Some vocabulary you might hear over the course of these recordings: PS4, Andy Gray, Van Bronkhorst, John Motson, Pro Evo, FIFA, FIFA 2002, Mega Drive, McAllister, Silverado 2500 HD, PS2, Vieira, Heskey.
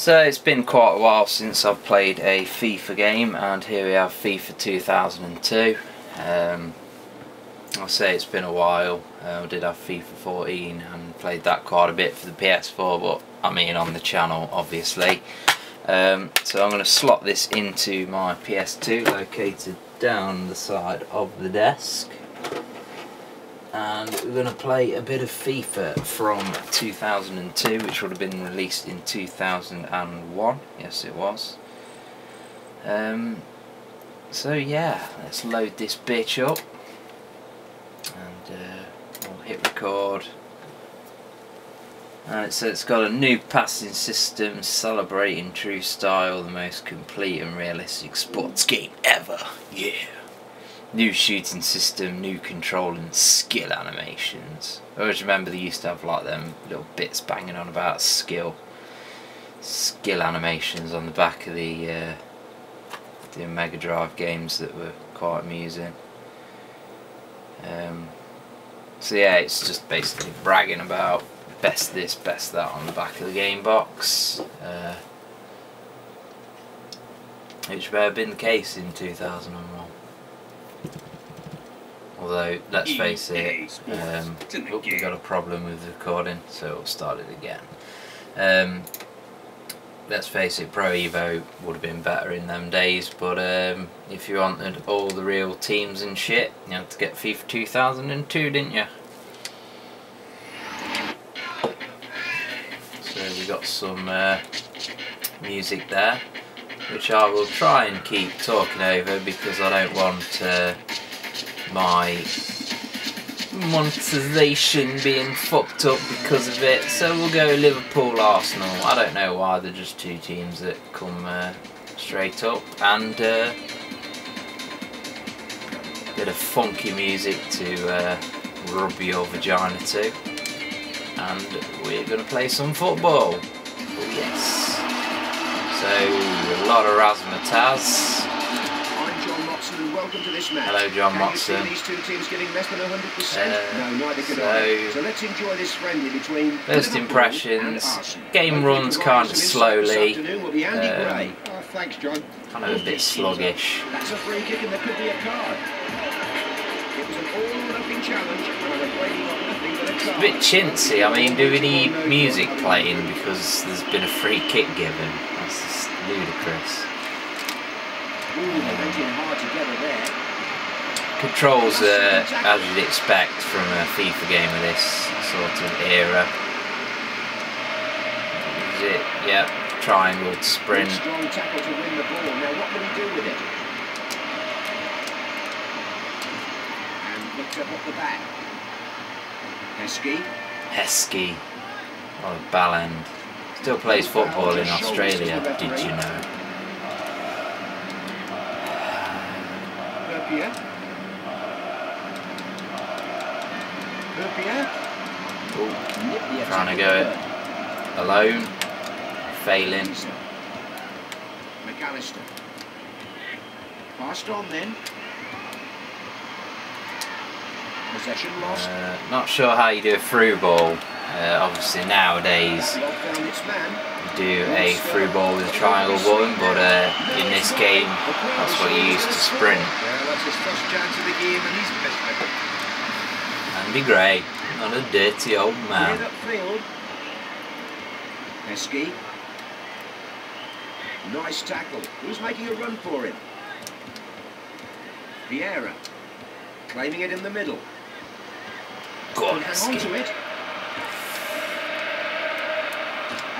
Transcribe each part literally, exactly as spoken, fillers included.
So it's been quite a while since I've played a FIFA game, and here we have FIFA two thousand two. Um, I'll say it's been a while. uh, I did have FIFA fourteen and played that quite a bit for the P S four, but I mean on the channel obviously. Um, so I'm going to slot this into my P S two located down the side of the desk, and we're going to play a bit of FIFA from two thousand two, which would have been released in two thousand one. Yes, it was. Um, so yeah, let's load this bitch up and uh, we'll hit record. And it says it's got a new passing system, celebrating true style, the most complete and realistic sports game ever. Yeah. New shooting system, new control and skill animations. I always remember they used to have like them little bits banging on about skill. Skill animations on the back of the, uh, the Mega Drive games that were quite amusing. Um, so yeah, it's just basically bragging about best this, best that on the back of the game box, uh, which may have been the case in two thousand one. Although, let's face it, um, oh, we got a problem with the recording, so we'll start it again. Um, let's face it, Pro Evo would have been better in them days, but um, if you wanted all the real teams and shit, you had to get FIFA two thousand two, didn't you? We got some uh, music there, which I will try and keep talking over because I don't want uh, my monetization being fucked up because of it. So we'll go Liverpool, Arsenal. I don't know why, they're just two teams that come uh, straight up, and uh, a bit of funky music to uh, rub your vagina to. And we're going to play some football. Oh yes. So, a lot of razzmatazz. I'm John Motson, and welcome to this match. Hello, John Motson. These two teams getting less than one hundred percent? Uh, no, neither could I. So let's enjoy this friendly between first impressions. Game runs kind of slowly. Um, Thanks, John. Kind of a bit sluggish. That's a free kick, and there could be a card. It was an all-or-nothing challenge, and I'm waiting on nothing but a card. It's a bit chintzy. I mean, do we need music playing because there's been a free kick given? That's just ludicrous. Um, controls are, as you'd expect from a FIFA game of this sort of era. Is it? Yep. Triangle to sprint. Strong tackle to win the ball. Now, what can we do with it? Up the back. Heskey. Heskey. What a ball end. Still plays football in Australia, did you know? Ooh, trying to go it alone. Failing. McAllister. Passed on then. Possession lost. Uh, not sure how you do a through ball. Uh, obviously nowadays you do a through ball with a triangle button, but uh, in this game that's what you use to sprint. Yeah, that's his first chance of the game, and he's missed it. Andy Gray, not a dirty old man. Heskey. Nice tackle. Who's making a run for him? Vieira. Claiming it in the middle. Go on, hang on to it.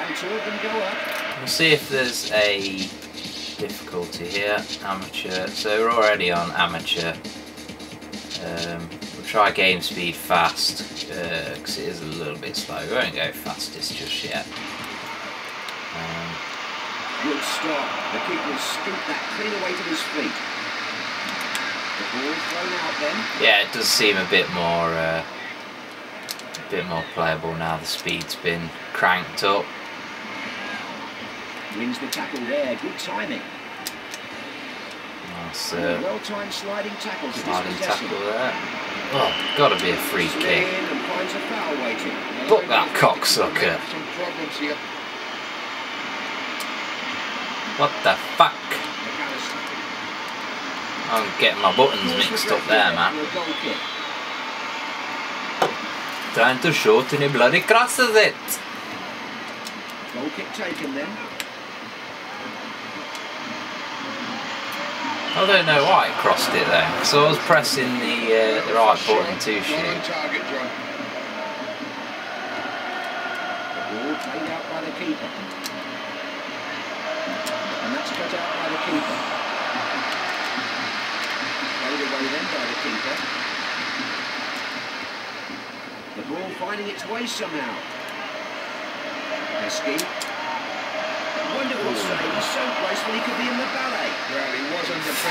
And two of them go up. We'll see if there's a difficulty here. Amateur. So we're already on amateur. Um, we'll try game speed fast because uh, it is a little bit slow. We won't go fastest just yet. Um, Good start. The keeper scooped that clean away to his feet. Yeah, it does seem a bit more, uh, a bit more playable now. The speed's been cranked up. Wins the tackle there. Good timing. Nice. Uh, well-timed sliding tackle. Sliding tackle there. Oh, got to be a free kick. Book that cocksucker. What the fuck? I'm getting my buttons mixed up there, man. Trying to shoot and he bloody crosses it. Goal kick taken then. I don't know why it crossed it there, because I was pressing the, uh, the right button to shoot. The ball played out by the keeper. And that's cut out by the keeper. Played away then by the keeper. The ball finding its way somehow. Heskey.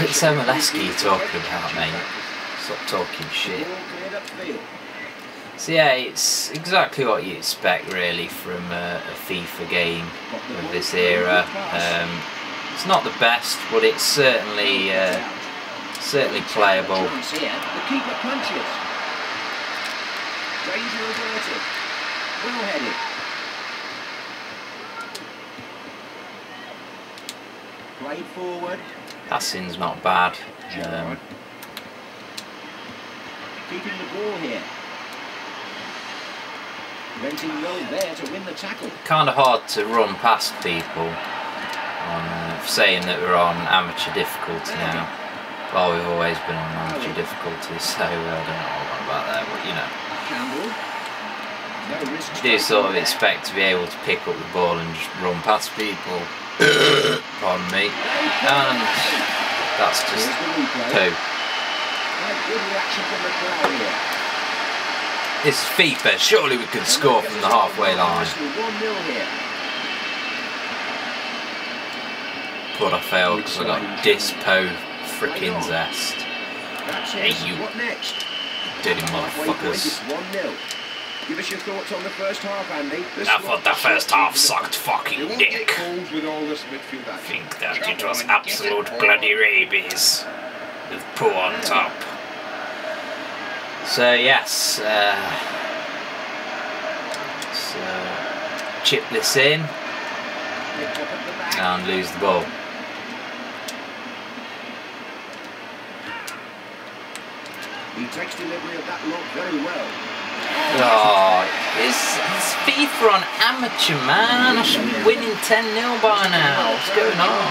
It's Heskey you're talking about, mate. Stop talking shit. So yeah, it's exactly what you expect really from a, a FIFA game of this era. Um, it's not the best, but it's certainly uh, certainly playable. Played forward. Passing's not bad. Um, Keeping the ball here. Renting well there to win the tackle. Kind of hard to run past people. On uh, saying that we're on amateur difficulty now. Well, we've always been on amateur difficulty, so I don't know all about that, but you know. No risk. You do sort of expect to be able to pick up the ball and just run past people. Pardon me, and that's just poo. This is FIFA, surely we can score from the halfway line. But I failed because I got dispo frickin' zest. Hey you dirty motherfuckers. Give us your thoughts on the first half, Andy. I thought the first half sucked fucking dick. I think that it was absolute bloody rabies with poo on top. So yes, uh, let's uh, chip this in and lose the ball. He takes delivery of that lock very well. Oh, it's, it's FIFA on amateur, man. I should be winning ten nil by now. What's going on?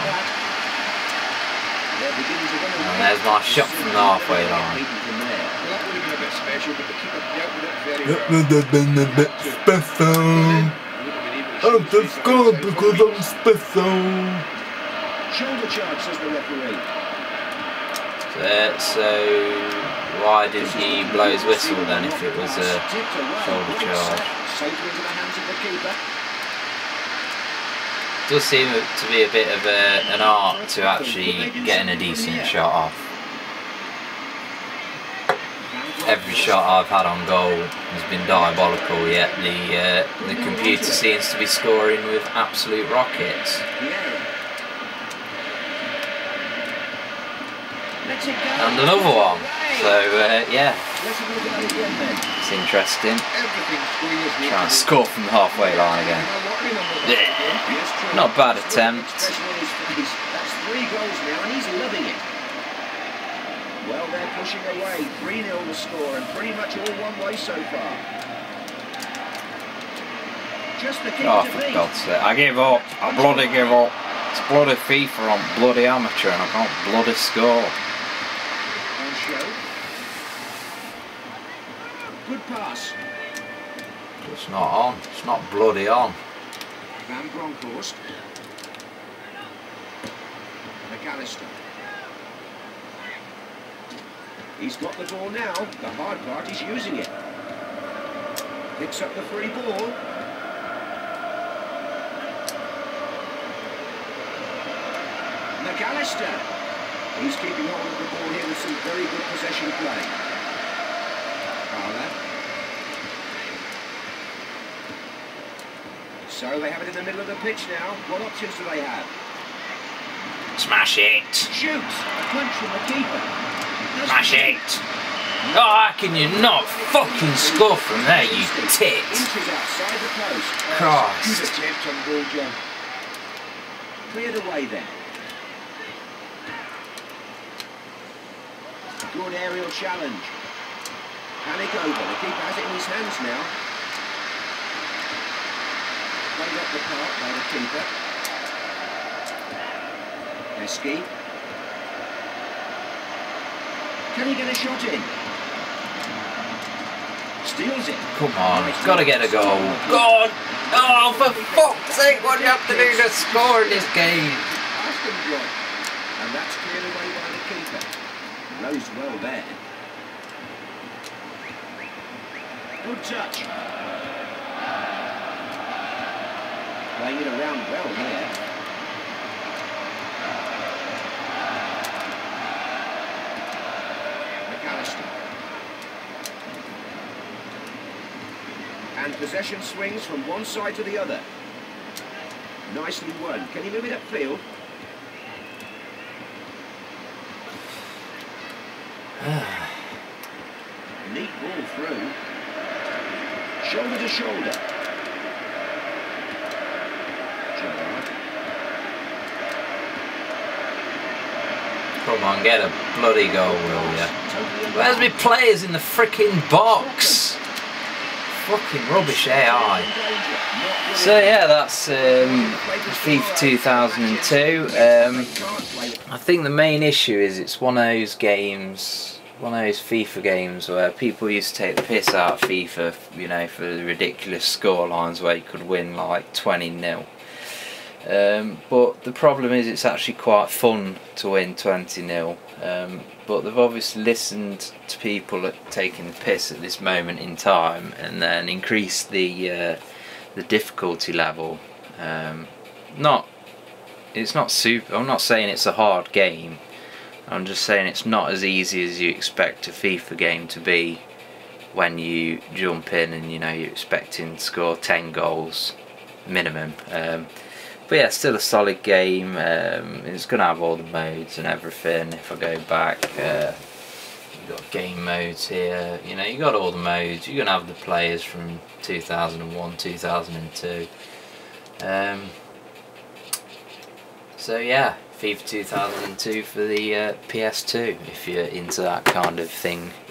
And there's my shot from the halfway line. I'm just scored because I'm special. Shoulder charge, says the referee. Uh, so. Why didn't he blow his whistle then if it was a shoulder charge? Does seem to be a bit of a, an art to actually getting a decent shot off. Every shot I've had on goal has been diabolical, yet the, uh, the computer seems to be scoring with absolute rockets. And another one. So, uh, yeah, it's interesting. Try and score from the halfway line again. Yeah. Not a bad attempt. Well, they're pushing away. three nil the score, and pretty much all one way so far. Oh, for God's sake. I give up. I bloody give up. It's bloody FIFA on bloody amateur, and I can't bloody score. Good pass. It's not on. It's not bloody on. Van Bronkhorst. McAllister. He's got the ball now. The hard part is using it. Picks up the free ball. McAllister. He's keeping hold of the ball here with some very good possession play. So they have it in the middle of the pitch now. What options do they have? Smash it. Shoot. A punch from the keeper. Smash it. Oh, how can you not fucking score from there, you tit? Christ. cleared away then. Good aerial challenge. Panic over. The keeper has it in his hands now. Played up the park by the keeper. Heskey. Can he get a shot in? Steals it. Come on, he's got to get a goal. God! Oh, for fuck's sake, what do you have to do to score in this game? And that's cleared away by the keeper. Rose well there. Good touch. Playing it around well there. McAllister. And possession swings from one side to the other. Nicely won. Can he move it upfield? Neat ball through. Shoulder to shoulder. Come on, get a bloody goal, will ya? Where's me players in the frickin' box? Fucking rubbish A I. So yeah, that's um, FIFA two thousand two. Um, I think the main issue is it's one of those games. One of those FIFA games where people used to take the piss out of FIFA, you know, for the ridiculous scorelines where you could win like twenty nil. Um, but the problem is it's actually quite fun to win twenty nil. Um, but they've obviously listened to people at taking the piss at this moment in time and then increased the uh, the difficulty level. Um, not, it's not super. I'm not saying it's a hard game. I'm just saying it's not as easy as you expect a FIFA game to be when you jump in and you know you're expecting to score ten goals minimum. Um, but yeah, still a solid game. Um, it's going to have all the modes and everything. If I go back, uh, you've got game modes here. You know, you got all the modes. You're going to have the players from two thousand one, two thousand two. Um, so yeah. FIFA two thousand two for the uh, P S two if you're into that kind of thing.